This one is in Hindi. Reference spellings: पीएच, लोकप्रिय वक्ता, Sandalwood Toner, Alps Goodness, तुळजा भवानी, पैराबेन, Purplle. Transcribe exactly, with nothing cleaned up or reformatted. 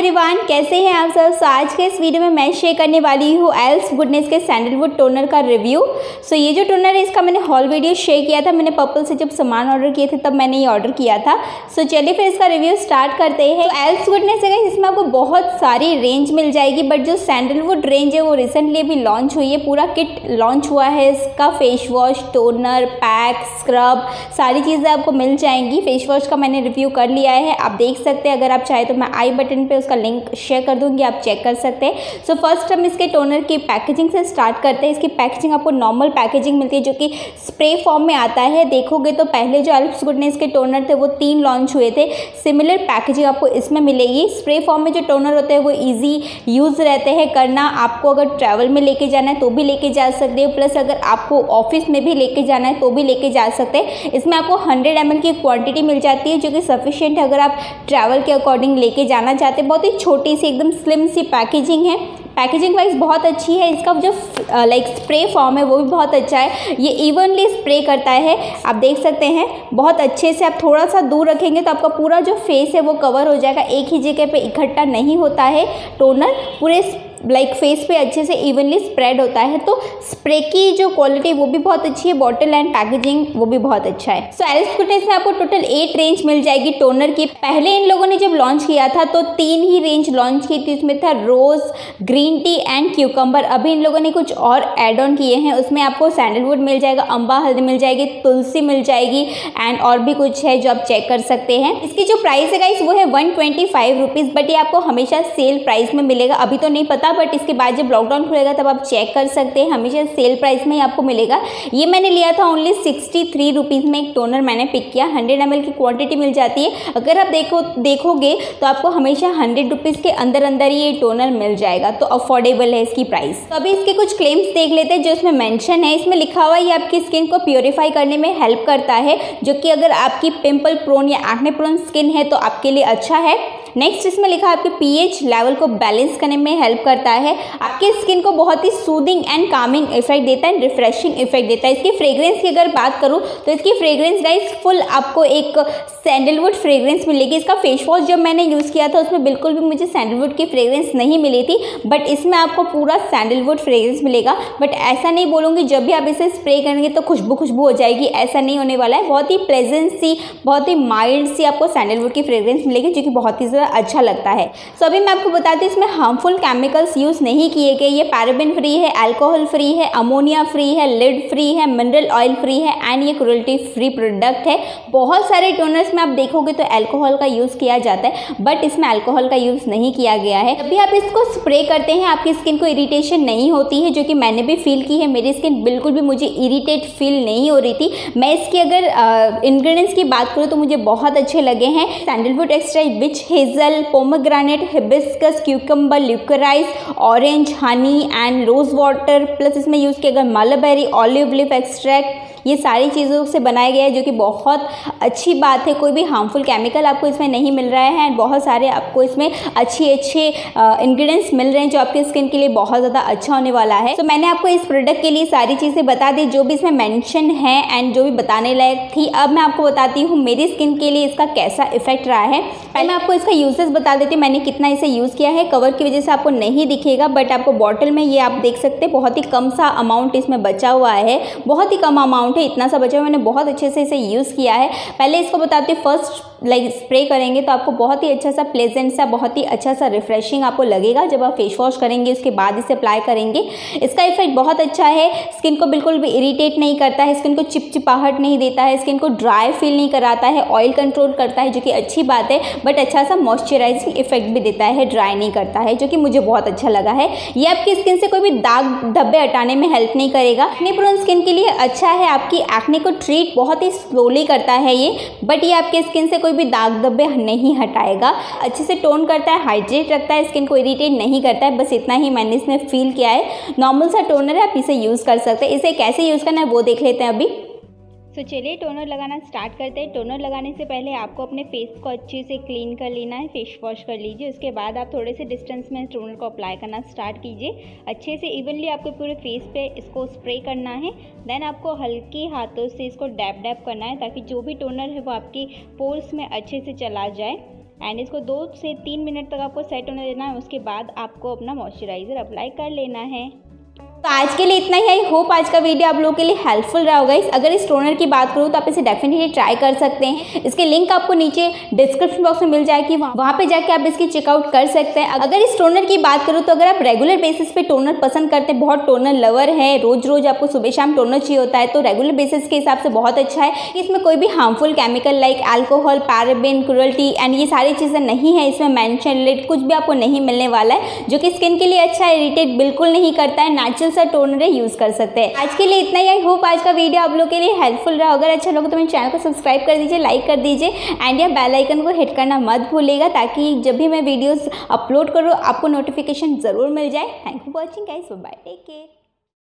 एवरीवन, कैसे हैं आप सब। सो आज के इस वीडियो में मैं शेयर करने वाली हूँ एल्प्स गुडनेस के सैंडलवुड टोनर का रिव्यू। सो ये जो टोनर है इसका मैंने हॉल वीडियो शेयर किया था। मैंने पर्पल से जब सामान ऑर्डर किए थे तब मैंने ये ऑर्डर किया था। सो चलिए फिर इसका रिव्यू स्टार्ट करते हैं। तो एल्प्स गुडनेस है, इसमें आपको बहुत सारी रेंज मिल जाएगी, बट जो सैंडलवुड रेंज है वो रिसेंटली अभी लॉन्च हुई है। पूरा किट लॉन्च हुआ है इसका, face wash, toner, pack, scrub, सारी चीज़ें आपको मिल जाएंगी। फेस वॉश का मैंने रिव्यू कर लिया है, आप देख सकते हैं। अगर आप चाहे तो मैं आई बटन पे उसका लिंक शेयर कर दूंगी, आप चेक कर सकते हैं। सो फर्स्ट हम इसके टोनर की पैकेजिंग से स्टार्ट करते हैं। इसकी पैकेजिंग आपको नॉर्मल पैकेजिंग मिलती है जो कि स्प्रे फॉर्म में आता है। देखोगे तो पहले जो एल्प्स गुडनेस के टोनर थे वो तीन लॉन्च हुए थे, सिमिलर पैकेजिंग आपको इसमें मिलेगी। स्प्रे फॉर्म में जो टोनर होते हैं वो ईजी यूज़ रहते हैं करना। आपको अगर ट्रैवल में लेके जाना है तो भी लेके जा सकते हो, प्लस अगर आपको ऑफिस में भी लेके जाना है तो भी लेके जा सकते हैं। इसमें आपको हंड्रेड एम एल की क्वान्टिटी मिल जाती है जो कि सफिशियंट है अगर आप ट्रैवल के अकॉर्डिंग लेके जाना चाहते हैं। बहुत ही छोटी सी, एकदम स्लिम सी पैकेजिंग है। पैकेजिंग वाइज बहुत अच्छी है। इसका जो लाइक स्प्रे फॉर्म है वो भी बहुत अच्छा है, ये इवनली स्प्रे करता है, आप देख सकते हैं। बहुत अच्छे से आप थोड़ा सा दूर रखेंगे तो आपका पूरा जो फेस है वो कवर हो जाएगा, एक ही जगह पे इकट्ठा नहीं होता है टोनर, पूरे लाइक like फेस पे अच्छे से इवनली स्प्रेड होता है। तो स्प्रे की जो क्वालिटी वो भी बहुत अच्छी है, बॉटल एंड पैकेजिंग वो भी बहुत अच्छा है। सो एल्प्स गुडनेस में आपको टोटल एट रेंज मिल जाएगी टोनर की। पहले इन लोगों ने जब लॉन्च किया था तो तीन ही रेंज लॉन्च की थी, उसमें था rose, green tea and cucumber. अभी इन लोगों ने कुछ और एड ऑन किए हैं, उसमें आपको सैंडलवुड मिल जाएगा, अम्बा हल्दी मिल जाएगी, तुलसी मिल जाएगी एंड और भी कुछ है जो आप चेक कर सकते हैं। इसकी जो प्राइस है गाइस वो है one twenty five rupees, but ये आपको हमेशा सेल प्राइस में मिलेगा। अभी तो नहीं पता, बट इसके बाद जब लॉकडाउन खुलेगा तब आप चेक कर सकते हैं, हमेशा सेल प्राइस में ही आपको मिलेगा। ये मैंने लिया था ओनली सिक्सटी थ्री रुपीज़ में। एक टोनर मैंने पिक किया, हंड्रेड एम एल की क्वांटिटी मिल जाती है। अगर आप देखो देखोगे तो आपको हमेशा हंड्रेड रुपीज़ के अंदर अंदर ये टोनर मिल जाएगा, तो अफोर्डेबल है इसकी प्राइस। तो अभी इसके कुछ क्लेम्स देख लेते हैं जो इसमें मैंशन है। इसमें लिखा हुआ है ये आपकी स्किन को प्योरीफाई करने में हेल्प करता है, जो कि अगर आपकी पिम्पल प्रोन या एक्ने प्रोन स्किन है तो आपके लिए अच्छा है। नेक्स्ट इसमें लिखा है आपके पीएच लेवल को बैलेंस करने में हेल्प करता है, आपके स्किन को बहुत ही सूदिंग एंड कामिंग इफेक्ट देता है, रिफ्रेशिंग इफेक्ट देता है। इसकी फ्रेग्रेंस की अगर बात करूँ तो इसकी फ्रेग्रेंस गाइस फुल आपको एक सैंडलवुड फ्रेग्रेंस मिलेगी। इसका फेस वॉश जब मैंने यूज़ किया था उसमें बिल्कुल भी मुझे सैंडलवुड की फ्रेग्रेंस नहीं मिली थी, बट इसमें आपको पूरा सैंडलवुड फ्रेग्रेंस मिलेगा। बट ऐसा नहीं बोलूँगी जब भी आप इसे स्प्रे करेंगे तो खुशबू खुशबू हो जाएगी, ऐसा नहीं होने वाला है। बहुत ही प्लेजेंट सी, बहुत ही माइल्ड सी आपको सैंडलवुड की फ्रेग्रेंस मिलेगी जो कि बहुत ही अच्छा लगता है। सो अभी मैं आपको बताती हूँ इसमें हार्मफुल केमिकल्स यूज़ नहीं किए गए। ये पैराबेन फ्री है, अल्कोहल फ्री है, अमोनिया फ्री है, लिड फ्री है, मिनरल ऑयल फ्री है एंड ये क्रुएल्टी फ्री प्रोडक्ट है। बहुत सारे टोनर्स में आप देखोगे तो अल्कोहल का यूज़ किया जाता है, बट इसमें अल्कोहल का यूज़ नहीं किया गया है। जब भी आप इसको स्प्रे करते हैं आपकी स्किन को इरिटेशन नहीं होती है, जो कि मैंने भी फील की है। मेरी स्किन बिल्कुल भी मुझे इरिटेट फील नहीं हो रही थी। मैं इसकी अगर इंग्रेडिएंट्स की बात करूँ तो मुझे बहुत अच्छे लगे हैं sandalwood extract, witch hazel, pomegranate, hibiscus, cucumber, liquorice, orange, honey and rose water, plus इसमें यूज़ किया गया मलबेरी, ऑलिव लीफ एक्सट्रैक्ट, ये सारी चीज़ों से बनाया गया है जो कि बहुत अच्छी बात है। कोई भी हार्मफुल केमिकल आपको इसमें नहीं मिल रहा है एंड बहुत सारे आपको इसमें अच्छे अच्छे इंग्रेडिएंट्स मिल रहे हैं जो आपकी स्किन के लिए बहुत ज़्यादा अच्छा होने वाला है। तो so, मैंने आपको इस प्रोडक्ट के लिए सारी चीज़ें बता दी जो भी इसमें मेंशन है एंड जो भी बताने लायक थी। अब मैं आपको बताती हूँ मेरी स्किन के लिए इसका कैसा इफेक्ट रहा है। पहले मैं आपको इसका यूजेस बता देती हूँ, मैंने कितना इसे यूज़ किया है। कवर की वजह से आपको नहीं दिखेगा, बट आपको बॉटल में ये आप देख सकते हैं बहुत ही कम सा अमाउंट इसमें बचा हुआ है, बहुत ही कम अमाउंट है, इतना सा बचा हुआ। मैंने बहुत अच्छे से इसे यूज़ किया है। पहले इसको बताते हैं, फर्स्ट लाइक स्प्रे करेंगे तो आपको बहुत ही अच्छा सा प्लेजेंट सा, बहुत ही अच्छा सा रिफ्रेशिंग आपको लगेगा जब आप फेस वॉश करेंगे उसके बाद इसे अप्लाई करेंगे। इसका इफेक्ट बहुत अच्छा है, स्किन को बिल्कुल भी इरिटेट नहीं करता है, स्किन को चिपचिपाहट नहीं देता है, स्किन को ड्राई फील नहीं कराता है, ऑयल कंट्रोल करता है जो कि अच्छी बात है, बट अच्छा सा मॉइस्चराइजिंग इफेक्ट भी देता है, ड्राई नहीं करता है, जो कि मुझे बहुत अच्छा लगा है। ये आपकी स्किन से कोई भी दाग धब्बे हटाने में हेल्प नहीं करेगा। एक्ने प्रोन स्किन के लिए अच्छा है, आपकी एक्ने को ट्रीट बहुत ही स्लोली करता है ये, बट ये आपके स्किन से कोई भी दाग धब्बे नहीं हटाएगा, अच्छे से टोन करता है, हाइड्रेट रखता है, स्किन को इरिटेट नहीं करता है। बस इतना ही मैंने इसमें फील किया है। नॉर्मल सा टोनर है, आप इसे यूज़ कर सकते हैं। इसे कैसे यूज़ करना है वो देख लेते हैं अभी। तो चलिए टोनर लगाना स्टार्ट करते हैं। टोनर लगाने से पहले आपको अपने फेस को अच्छे से क्लीन कर लेना है, फेस वॉश कर लीजिए, उसके बाद आप थोड़े से डिस्टेंस में टोनर को अप्लाई करना स्टार्ट कीजिए। अच्छे से इवनली आपको पूरे फेस पे इसको स्प्रे करना है। देन आपको हल्के हाथों से इसको डैप डैप करना है ताकि जो भी टोनर है वो आपकी पोर्स में अच्छे से चला जाए। एंड इसको दो से तीन मिनट तक आपको सेट होने देना है। उसके बाद आपको अपना मॉइस्चराइज़र अप्लाई कर लेना है। तो आज के लिए इतना ही। आई होप आज का वीडियो आप लोगों के लिए हेल्पफुल रहा होगा। अगर इस टोनर की बात करूँ तो आप इसे डेफिनेटली ट्राई कर सकते हैं। इसके लिंक आपको नीचे डिस्क्रिप्शन बॉक्स में मिल जाएगी, वहाँ पे जाके आप इसकी चेकआउट कर सकते हैं। अगर इस टोनर की बात करूँ तो अगर आप रेगुलर बेसिस पे टोनर पसंद करते हैं, बहुत टोनर लवर है, रोज रोज आपको सुबह शाम टोनर चाहिए होता है, तो रेगुलर बेसिस के हिसाब से बहुत अच्छा है। इसमें कोई भी harmful chemical like alcohol, पैराबेन, cruelty and ये सारी चीज़ें नहीं है। इसमें मेंशन रिलेटेड कुछ भी आपको नहीं मिलने वाला है, जो कि स्किन के लिए अच्छा है, इरिटेट बिल्कुल नहीं करता है, नेचुरल सा टोनर यूज कर सकते हैं। आज के लिए इतना ही। आई होप आज का वीडियो आप लोगों के लिए हेल्पफुल रहा। अगर अच्छा लगा तो मेरे चैनल को सब्सक्राइब कर दीजिए, लाइक कर दीजिए एंड या बेल आइकन को हिट करना मत भूलिएगा, ताकि जब भी मैं वीडियोस अपलोड करूँ आपको नोटिफिकेशन जरूर मिल जाए। Thank you for watching guys, bye, take care.